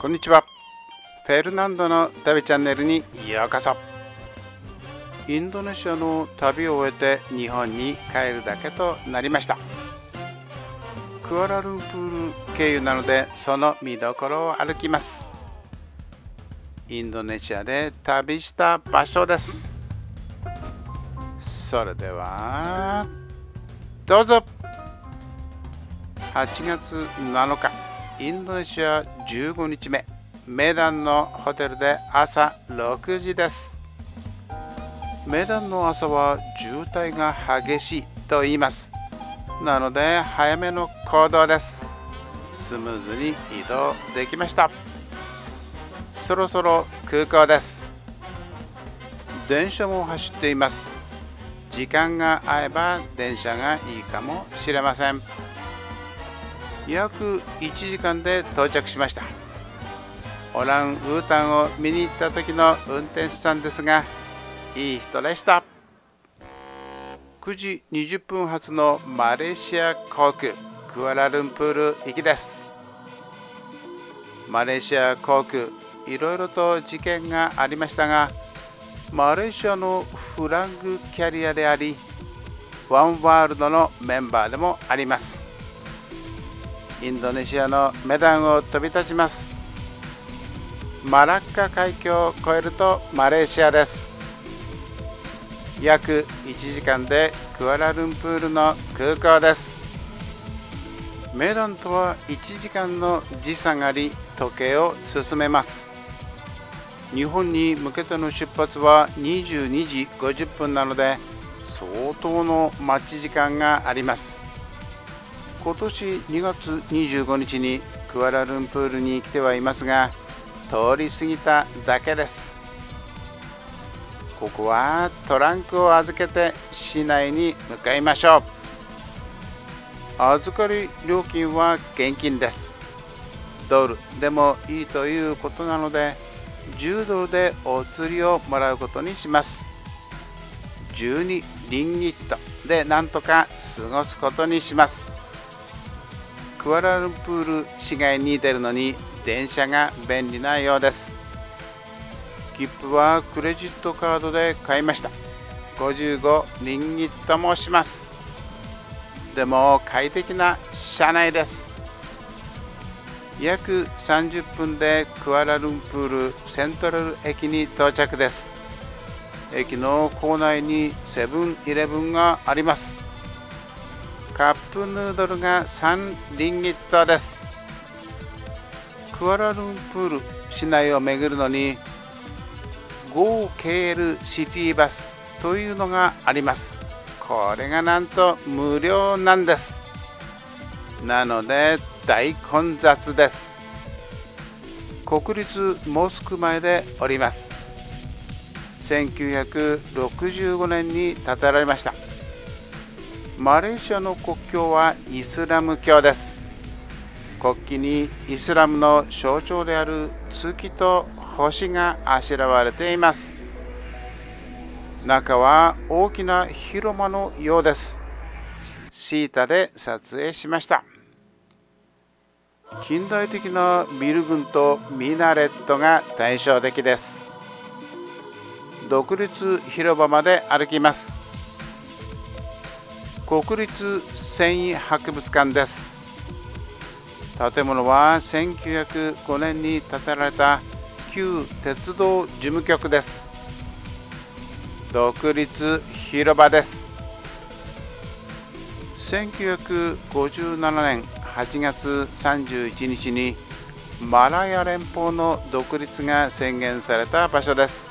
こんにちは。フェルナンドの旅チャンネルにようこそ。インドネシアの旅を終えて日本に帰るだけとなりました。クアラルンプール経由なので、その見どころを歩きます。インドネシアで旅した場所です。それではどうぞ。8月7日インドネシア15日目、メダンのホテルで朝6時です。メダンの朝は渋滞が激しいと言います。なので早めの行動です。スムーズに移動できました。そろそろ空港です。電車も走っています。時間が合えば電車がいいかもしれません。約1時間で到着しました。オランウータンを見に行った時の運転手さんですが、いい人でした。9時20分発のマレーシア航空クアラルンプール行きです。マレーシア航空、いろいろと事件がありましたが、マレーシアのフラッグキャリアであり、ワンワールドのメンバーでもあります。インドネシアのメダンを飛び立ちます。マラッカ海峡を越えるとマレーシアです。約1時間でクアラルンプールの空港です。メダンとは1時間の時差があり、時計を進めます。日本に向けての出発は22時50分なので、相当の待ち時間があります。今年2月25日にクアラルンプールに来てはいますが、通り過ぎただけです。ここはトランクを預けて市内に向かいましょう。預かり料金は現金です。ドルでもいいということなので、10ドルでお釣りをもらうことにします。12リンギットでなんとか過ごすことにします。クアラルンプール市街に出るのに電車が便利なようです。切符はクレジットカードで買いました。55リンギットもします。でも快適な車内です。約30分でクアラルンプールセントラル駅に到着です。駅の構内にセブンイレブンがあります。カップヌードルが3リンギットです。クアラルンプール市内を巡るのにGOKL シティバスというのがあります。これがなんと無料なんです。なので大混雑です。国立モスク前でおります。1965年に建てられました。マレーシアの国教はイスラム教です。国旗にイスラムの象徴である月と星があしらわれています。中は大きな広間のようです。シータで撮影しました。近代的なビル群とミナレットが対照的です。独立広場まで歩きます。国立繊維博物館です。建物は1905年に建てられた旧鉄道事務局です。独立広場です。1957年8月31日にマラヤ連邦の独立が宣言された場所です。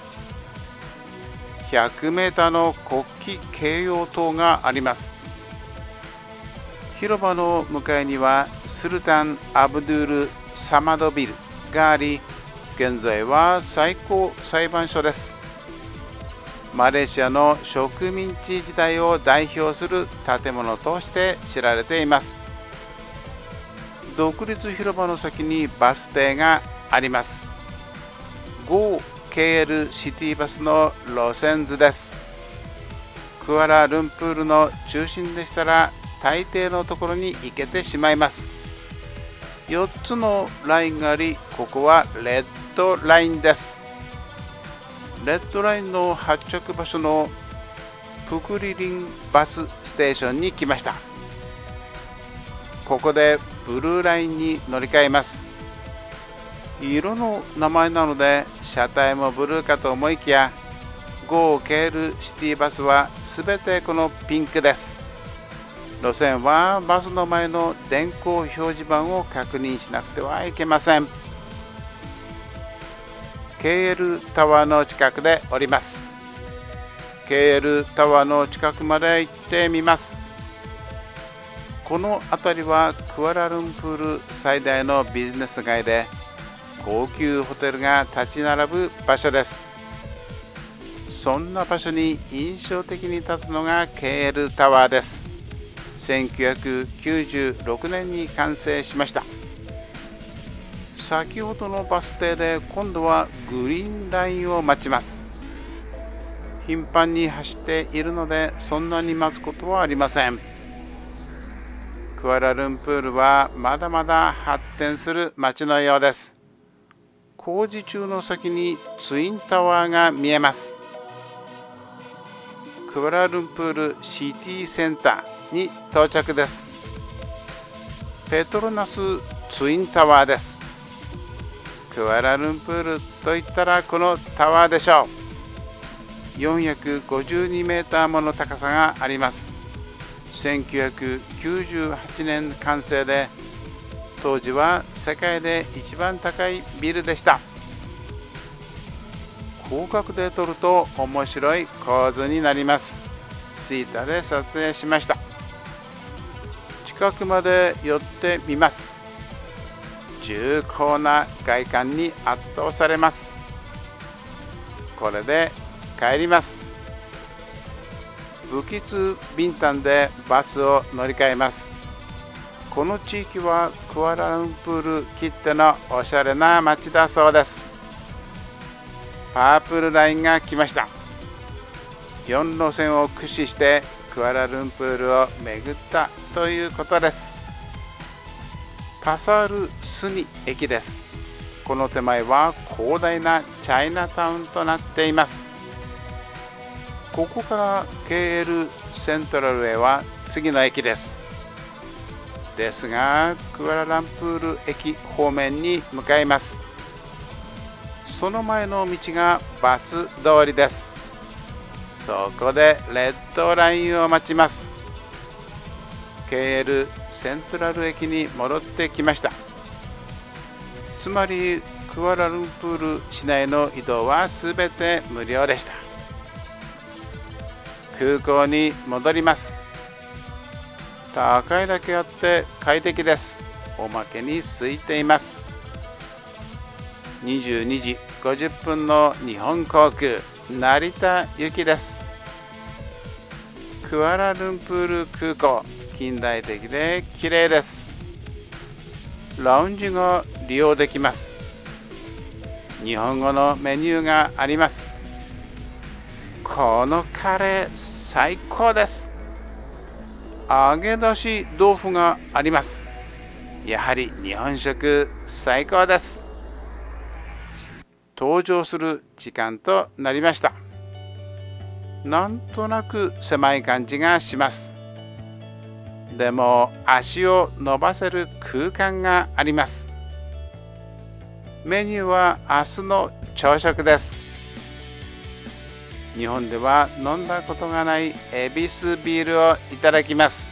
100メーターの国旗掲揚塔があります。広場の向かいにはスルタン・アブドゥール・サマドビルがあり、現在は最高裁判所です。マレーシアの植民地時代を代表する建物として知られています。独立広場の先にバス停があります。 GOKL GOKL シティバスの路線図です。クアラルンプールの中心でしたら大抵のところに行けてしまいます。4つのラインがあり、ここはレッドラインです。レッドラインの発着場所のプクリリンバスステーションに来ました。ここでブルーラインに乗り換えます。色の名前なので車体もブルーかと思いきや、GOKL シティバスは全てこのピンクです。路線はバスの前の電光表示板を確認しなくてはいけません。KL タワーの近くでおります。KL タワーの近くまで行ってみます。この辺りはクアラルンプール最大のビジネス街で、高級ホテルが立ち並ぶ場所です。そんな場所に印象的に立つのが KL タワーです。1996年に完成しました。先ほどのバス停で今度はグリーンラインを待ちます。頻繁に走っているのでそんなに待つことはありません。クアラルンプールはまだまだ発展する街のようです。工事中の先にツインタワーが見えます。クアラルンプールシティセンターに到着です。ペトロナスツインタワーです。クアラルンプールといったらこのタワーでしょう。452メーターもの高さがあります。1998年完成で、当時は世界で一番高いビルでした。広角で撮ると面白い構図になります。シータで撮影しました。近くまで寄ってみます。重厚な外観に圧倒されます。これで帰ります。ブキツビンタンでバスを乗り換えます。この地域はクアラルンプールきってのおしゃれな街だそうです。パープルラインが来ました。4路線を駆使してクアラルンプールを巡ったということです。パサールスニ駅です。この手前は広大なチャイナタウンとなっています。ここから KL セントラルへは次の駅です。ですが、クアラランプール駅方面に向かいます。その前の道がバス通りです。そこでレッドラインを待ちます。KL セントラル駅に戻ってきました。つまりクアラルンプール市内の移動は全て無料でした。空港に戻ります。高いだけあって快適です。おまけに空いています。22時50分の日本航空成田行きです。クアラルンプール空港、近代的で綺麗です。ラウンジが利用できます。日本語のメニューがあります。このカレー最高です。揚げ出し豆腐があります。やはり日本食最高です。登場する時間となりました。なんとなく狭い感じがします。でも足を伸ばせる空間があります。メニューは明日の朝食です。日本では飲んだことがないエビスビールをいただきます。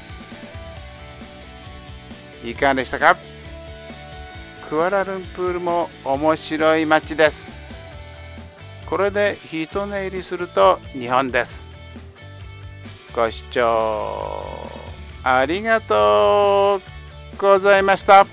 いかがでしたか？クアラルンプールも面白い街です。これで一寝入りすると日本です。ご視聴ありがとうございました。